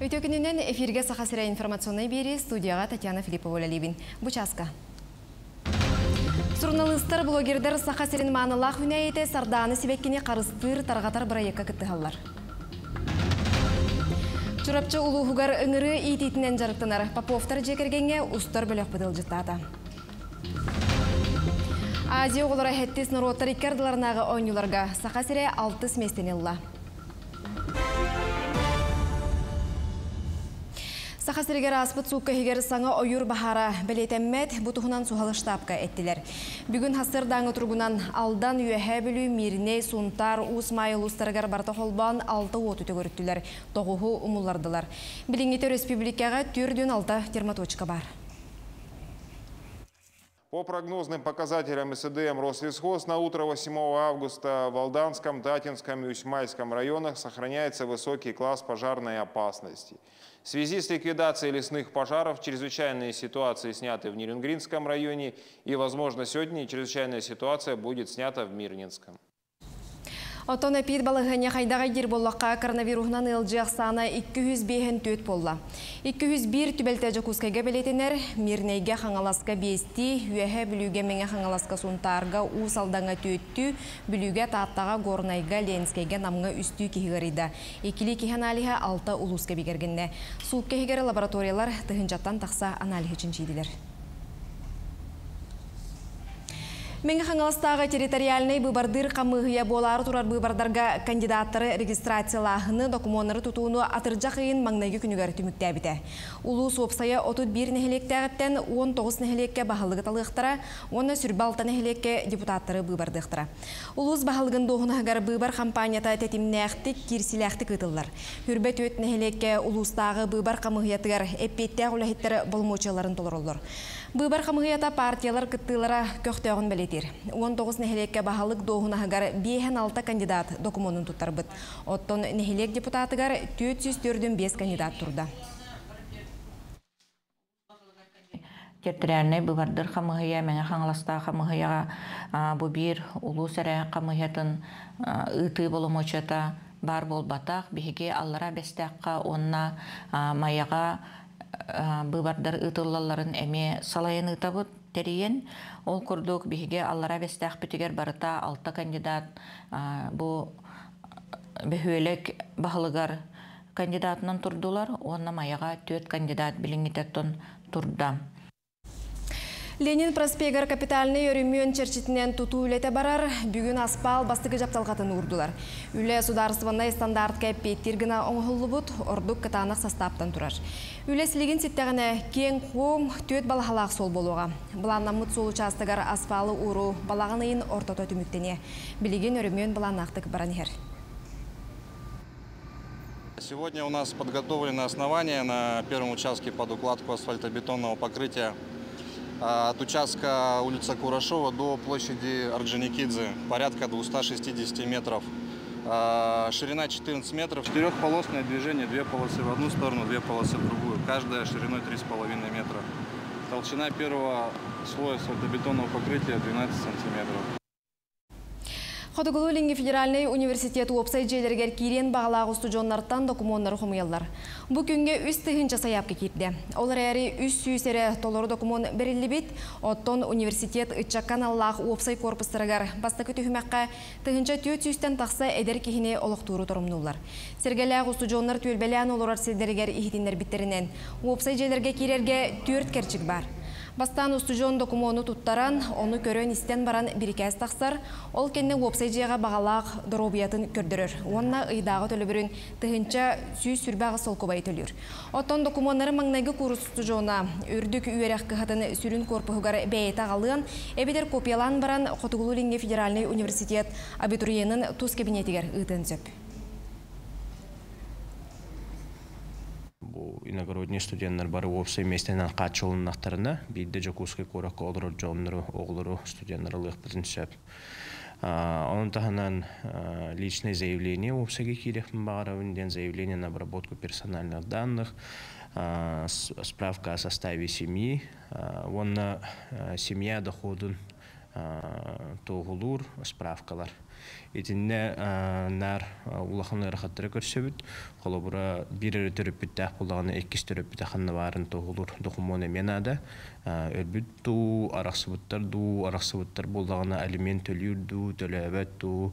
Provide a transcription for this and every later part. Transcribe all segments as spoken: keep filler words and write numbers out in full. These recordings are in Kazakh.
Өтекінінен эфирге Саха сирэ информационной бери студияға Татьяна Филипповна Ливин. Бучаска. Журналистер, блогердер Саха сирэн маанылақ үнәйеті сарданы себеккене қарыстыр тарғатар бірайекка кіттіғалар. Чурапчы улуғығар үңірі итетінен жарықтынар. Паповтар жекергенге ұстар бөлек бөділ жыттады. Азия оғылыра әттес нұроттар иккардыларынағы ойныларға. Саха сирэ алтыс местенелла. Саха сирэгер аспыт суккахигер саңа ойыр бахара білетеммет бұтығынан сухалыштапқа әттілер. Бүгін хастыр даңы тұрғынан алдан үйәхә білі миріне сунтар ұсмайыл ұстарғар барта холбан алты оту төгіріттілер. Тоғуғы ұмылардылар. Білінгетер республикаға түрден алта термоточка бар. По прогнозным показателям СДМ Росвесхоз на утро восьмого августа в Алданском, Татинском и Усьмайском районах сохраняется высокий класс пожарной опасности. В связи с ликвидацией лесных пожаров чрезвычайные ситуации сняты в Нерюнгринском районе и, возможно, сегодня чрезвычайная ситуация будет снята в Мирнинском. Отона пир балыгыня хайдага гирболлакка коронавирусунан ылжыак саны эки жүз беш болла. эки жүз бир түбөлтө жокускага белетенер, мирнеге хаңаласка бести, үйөһө бүлүгө менге хаңаласка сунтарга, усалданга төттү, бүлүгө тааттага горнайга ленскеге намга үстү кигерида. Экили киханалиха алта улуска бигергенне. Сулкке хигер лабораториялар тыгынжаттан такса анализ үчүн чийдилер. Менге хаңаластағы территориальный бұбардыр қамығыя болары тұрар бұбардарға кандидаттары регистрациялағыны документары тұтуыны атыржақиын маңнайы күнігер түмікті әбіті. Улу сопсая отыз бир нәхелектәғіттен он тогуз нәхелекке бағалығы талықтыра, оны сүрбалта нәхелекке депутаттары бұбардықтыра. Улуыз бағалығын доғынағығар бұбар кампанията тәтімнәқтік, керсіләқтік ұтылар. Үрбәт өт нәхелекке улуыстағы бұбар қамығыятығар әппеттәғ үләхеттері болмочаларын толырылыр. Бұбар қамығыята партиялар күттілара көқтеуғын бәлетер. он тогуз нәхелекке бағалық доғынағығар беш алты кандидат документын тұттарбыт. Оттон нәхелек депутатығар төрт жүз төрт беш кандидат тұрды. Тертериальный бұбардыр қамығыя, мәне қаңыласта қамығыяға бұбир, ұлу сәрі қамығиятын ұты болымочата бар бол батақ, бігеге аллара бәстәққа, онына маяға бұбардар ұтылаларын әме салайын ұтабы тәрейін. Ол күрдік бігі аллара бәстәқ бүтігер барыта алты кандидат бүхөлік бағылығар кандидатынан тұрдылар, оны маяға төрт кандидат білінгететтін тұрда. Ленин проспегар капитальный өріммен черчетінен тұту үлеті барар, бүгін аспал бастығы жапталғатын ұрдылар. Үлі сударыстыванай стандарт кәп петтергіна оңғылы бұд, ордық катанық састаптан тұрар. Үлі сілігін сеттіғіне кен қоң төт балағалақ сол болуға. Бұланнамыт сол участығар аспалы ұру балағаныйын ортото түміктене. Білеген өріммен баланақтық баранер. Сегодня у нас подготовлено основание на первом участке под укладку асфальтобетонного покрытия от участка улица Курашова до площади Орджоникидзе, порядка двухсот шестидесяти метров. Ширина четырнадцать метров. Четырехполосное движение, две полосы в одну сторону, две полосы в другую, каждая шириной три с половиной метра. Толщина первого слоя асфальтобетонного покрытия двенадцать сантиметров. Ходоголулинги федеральный университет уопсай жерлергер кирен бағалағы студионнарттан документары хомыяллар. Бу күнге үз тыгынча саяпка кирде. Олар әрі үз сүйсере толору документ берілі бит, оттон университет ытчаккан аллақ уопсай корпустырыгар бастакы түхімәққа тыгынча төрт жүздөн тақса әдер кихіне олықтуыру тұрымнулар. Сергелағы студионнар төлбәлән олар сіздергер ихтиннер биттерінен. Уопсай жерлерге кирерге төрт керчик бар. Бастан ұстыжон документу тұттаран, оны көрін істен баран бірікәз тақсар, ол кенне уопсайжияға бағалақ дұробиятын көрдірір. Онына ұйдағы төлібірін тұхынча сүй сүрбағы сол көбай төлір. Оттон документтары маңнайғы курус ұстыжона, үрдік үйерек қығатын сүрін корпығығар бәйеті қалыған, әбедер копиялан баран Хотығылулинге федеральный университет абитуриенің тұз кабинетігер ұйтын сөп. Иногородний студенттер бары уопсай местенен качылын нақтарына, бейді жокуски кораққа олыру, жонлыру, оғылыру студенттерлық бүтінсеп. Оның тағынан личное заявление уопсайге керекпін бағара өнден заявление на обработку персональных данных, справка о составе семьи, онна семья доходын тоғылур справкалар. Итинне нар улаханлар хаттыры көрсөбүт. Холобура бири төрүпүттак болгону эки төрүпүт ханны барын тоғылур документ менада. Өлбүт ту араксыбыттар ду араксыбыттар болгону алимент төлөйүр ду төлөбөт ду.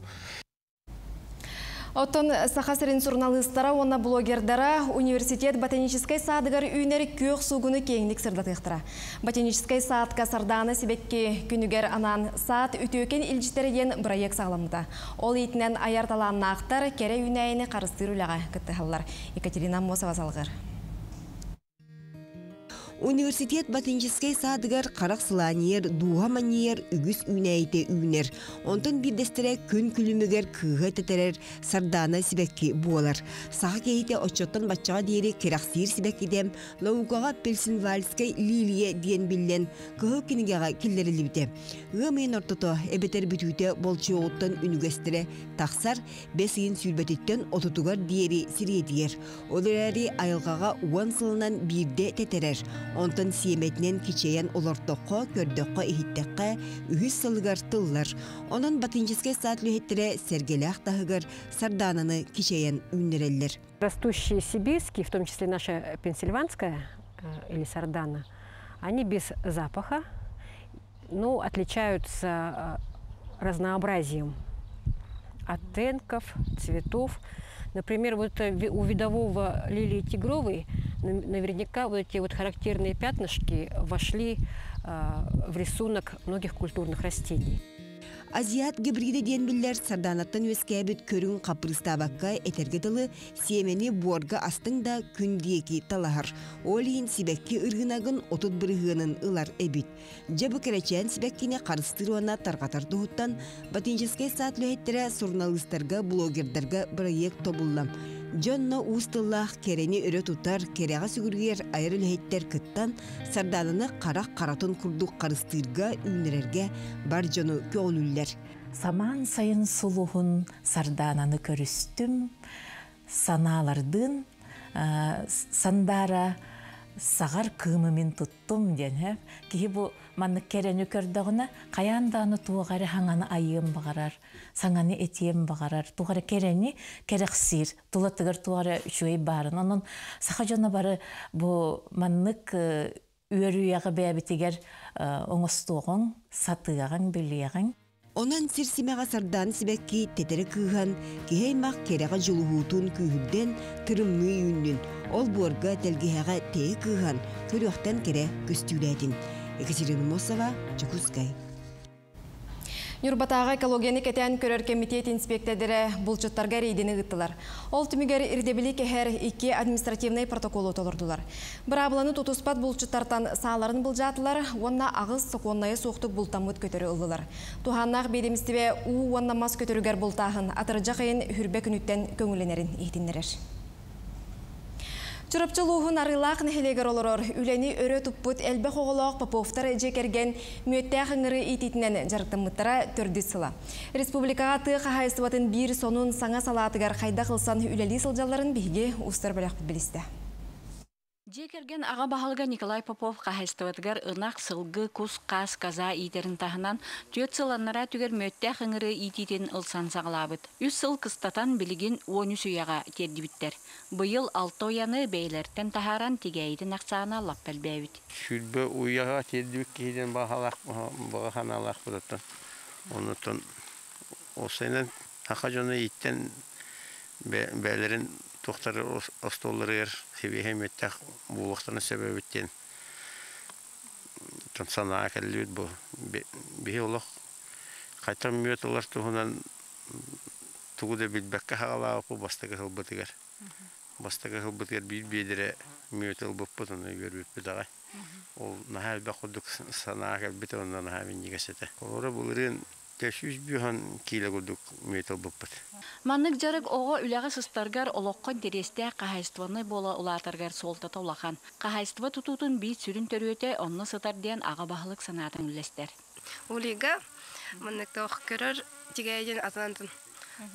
Оттон Саха сирэнин журналисттары, онна блогердара университет ботанической садыгар үйнери күйөк сугуну кеңдик сырдатыктыра. Ботанической садка сарданы себекке күнүгер анан сад үтөкен илжитерген проект сагламда. Ол итинен аярталан нактар кере үйнәйне карыстырууга кыттыгаллар. Екатерина Мосова салгыр. Университет ботанической садыгар караксыланер, дуга манер, үгүс үнәйте үнер. Онтон бир дестере күн күлүмүгер кыга тетерер, сардана сибекки болар. Сага кейте отчоттон батчага дейри кераксир сибеккидем, лаукага персинвальскай лилия диен билен, кыга кинигага киллерилибде. Гымен ортото эбетер бүтүүте болчу оттон үнүгөстере, таксар, бесиин сүлбетиттен отутугар дейри сиретиер. Олерери айылгага уан сылынан бирде тетерер. Онтон сиеметнен кичейен олортоққа, көрдоққа, ихиттеққа, үхіс сылғар тыллар. Онын ботанической сад лүхеттіре сергелях тағығыр, сарданыны кичейен үннереллер. Растущие сибирские, в том числе наша пенсильванская или сардана, они без запаха, но отличаются разнообразием оттенков, цветов. Например, вот у видового лилии тигровой наверняка вот эти вот характерные пятнышки вошли в рисунок многих культурных растений. Азиат гибриди ден билер сарданаттан өскәбит көрүн капрыстабакка этерге тылы семени борга астың да күндеки талахар. Олин сибекки ыргынагын отут биргынын ылар эбит. Жабы керечен сибеккине карыстыруана таргатар духуттан ботанический сад лөйеттере журналисттарга, блогердарга проект тобуллам. Жонно устыллах керени өрө тутар, керега сүгүргер айрыл хеттер кыттан сарданыны карак каратын курдук карыстырга үнерерге бар жону көңүллөр. Саман сайын сулугун сардананы көрүстүм. Саналардын сандара сагар кымы мен туттум деген. Кихи бу манны керени көрдөгүнө каяндааны туугары ханганы айым багарар. Саңаны этием бағарар. Туғары керені керексир. Тулатығыр туғары үшуей барын. Оның сақажына бары бұл маннық үйеріяғы бәбетігер оңыстуғын, сатығын, білеғын. Онан сирсимеға сардан сібәкке тетері күйген, кеймақ кереға жылуғутын күйгіден түрімі үйінден. Ол борға тәлгіғаға тей күйген, көріқтен кере көстіләдін. Екатерина Мосова, Чекускай. Юрбатаға экологияны кетен көрер комитет инспектордері бұлчыттарға рейдені ғыттылар. Ол түмігер ирдебілі кәхер екі административный протоколы толырдылар. Бір абыланы тутуспат бұлчыттартан сағаларын бұлжатылар, онна ағыз соқоннайы соқты бұлтамыт көтері ұлылар. Туханнақ бейдемістіве у онна мас көтірігер бұлтағын атырыжа қайын хүрбе күніттен көңіленерін ехтенлерер. Чырапчылуғын арылақ нәхелегер олырыр, үләні өрі тұппыт әлбі қоғылақ папуфтар әжекерген мөттәғыңыры итетінен жарықтымыттара түрді сыла. Республикаға тұқ қайсыватын бір сонын саңа салатығар қайда қылсан үләлі сылжаларын бейге ұстар бәләқ білісті. Жекерген аға бағалға Николай Попов қағайстыватығар ұнақ сылғы күз қаз қаза итерін тағынан төт сыланнара түгер мөттә қыңыры итетін ұлсан сағылабыд. Үз сыл қыстатан білген он үш ұяға тердібіттер. Бұйыл алты ұяны бәйлерттен тағаран тегейді нақсағына лаппәл бәйбіт. Шүлбі ұяға тердібік кейден бағахан алақ бұдаттан. Онытын осайынан ақа жоны еттен бәйлерін тоқтары остолырыр себейхем еттәк болуқтаны себебеттен тансана әкәлі өт бұл. Бей олық қайтам мөт олар тұғынан тұғыда білбәкке хағала апы бастығы ғылбытығар. Бастығы ғылбытығар бейді бейдірі мөт ғылбытпыт оны көрбетпіт ағай. Ол наға әлбәк құдық сана әкәл біті онына наға мен негесеті. Олары бұлырын Маннык жарык ого үләгә сыстаргар олоққа дересте қағайстваны бола улатыргар солтата улақан. Қағайства тұтутын бей сүрін төрөте онны сытарден аға бағылық санатын үлестер. Улиға маннықты оқ көрір, тегейден атандын.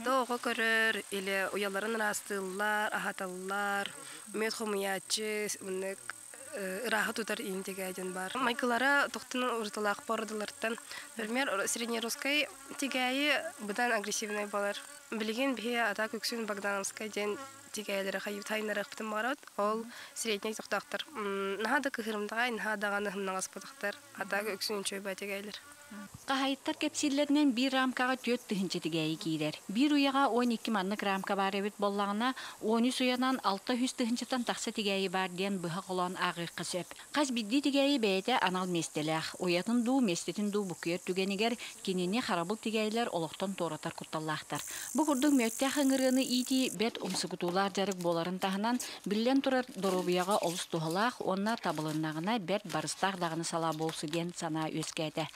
Тоғы көрір, еле ұяларын растылар, ахаталар, мет хумиячы, маннык рахат утар интегайден бар. Майкалара тохтыны урталах пордалардан. Например, среднерусской тигаи бдан агрессивный балар. Блигин бия атак уксун багдановская день тигаилера хаютайнерах птамарат. Ол средний тохтахтар. Нада кахирмтай, нада ганахм нагаспотахтар. Атак уксун чуйба тигаилер. Кахайттар кепсиллернен бир рамкага төрт жүз тигаи кийлер. Бир уяга он эки маннык рамка бар эбит боллагына он үч уянан алты жүз такса тигаи бар ден быха кулан агы кысып. Каз бидди тигаи бэйте анал местелях. Уятын ду, местетин ду букер түгенигер кенене харабыл тигаилер олоктон торатар кутталлахтар. Бу курдук мөттөх ыңырыны ити бет умсыкутуулар жарык боларын тахынан биллен турар дорубияга олус тухалах, онна табылыннагына бет барыстар дагыны сала болсу ден сана өскәйте.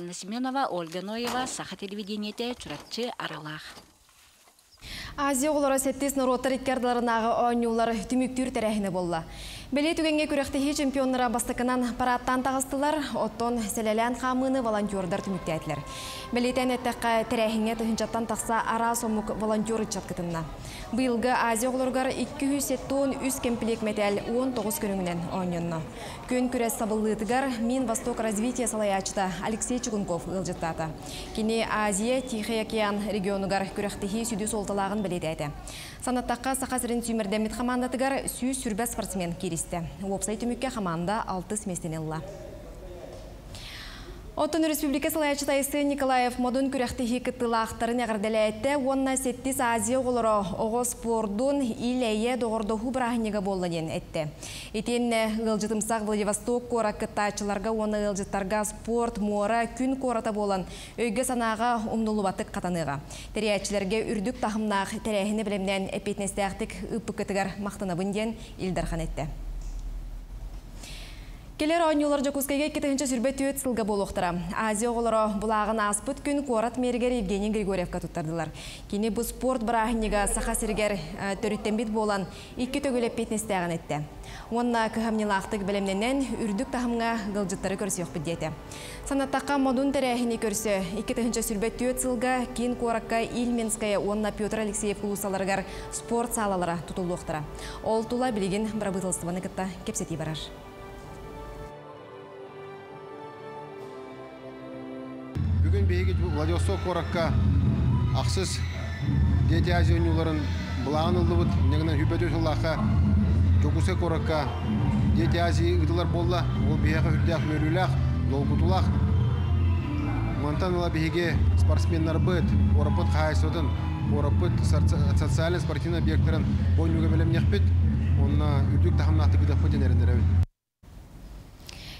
Анна Семенова, Ольга Ноева, Саха телевидениете, Чуратчы, Аралах. Азия олора сеттес наротар иккардаларынағы ойнулар түміктүр тәрәхіне болла. Беле түгенге күрәқтіхи чемпионнара бастықынан параттан тағыстылар, оттон сәләлән қамыны волонтердар түмікті әтілер. Беле тәнеттіққа тәрәхіне түхінчаттан тақса ара сомық волонтер үтчаткытынна. Бұйылғы Азия оларғар екі жүз сексен үш кемпілек метәл он тоғыз күніңінен ойнынна. Күн күрәс сабылығытығар Минвосток развития салаячыта Алексей Чугунков ғылжыттата. Кені Азия Тихий океан регионығар күрәқтіхи сүдес олталағын біледәді. Санаттаққа сақасырын сүймірдәмет қамандатығар сүйіз сүрбә спортсмен керісті. Уопсайты мүкке қаманда алты сместенелла. Отын Республика салаячы тайсы Николаев модын күрәқтіхи кыттылақтарын әғірдәләйті, онна сеттес Азия олыры оғы спордың иләйе доғырдығы бірағынеге болдың әтті. Етен ғылжытымсақ Владивосток қора кыттачыларға, оны ғылжыттарға спорт, мора, күн қората болын, өйгі санаға ұмнулы батық қатаныға. Тәрәйәтшілерге үрдік тағымнақ тәрәйіні білімнен әпетнестіяқтық үппі кітігір мақтанабынден Илдархан әтті. Келер ойнылар жакускайге кетігінші сүрбет өт сылға болуқтыра. Азия олары бұлағын аспыт күн қорат мергер Евгений Григорьевқа тұттардылар. Кені бұл спорт бірағынеге сақа сиргер төріттенбет болан екі төгіліп петнестіяған әтті. Онына күхамнелақтық білімненен үрдік тағымға ғылжыттары көрсі өкпі деті. Санаттаққа модун тәрәхіне көрсі, екі жүз сүрбет өт сылға кен қораққа Ил Менская онына Петр Алексеев ұлысаларғар спорт салалары тұтылуқтыра. Ол тұла білеген бірабытылыстываны кітта кепсети барар. Бүгін бейгіт Владивосток қораққа ақсыз дети Азия ойнуларын бұлағын ұлды бұд, негінен хүбәді ұлаққа, жокусы қораққа дети Азия ұйдылар болла, ол бейгі үрдіяқ мөріліғ, долғытулақ. Монтан ұла бейге спортсменнар бұд, орапыт қайсыдың, орапыт социалин спортивный объекттарын бойынуға бәлем неқпет, онына үрдік тағымнақты күдіқпетін әріндер әуін.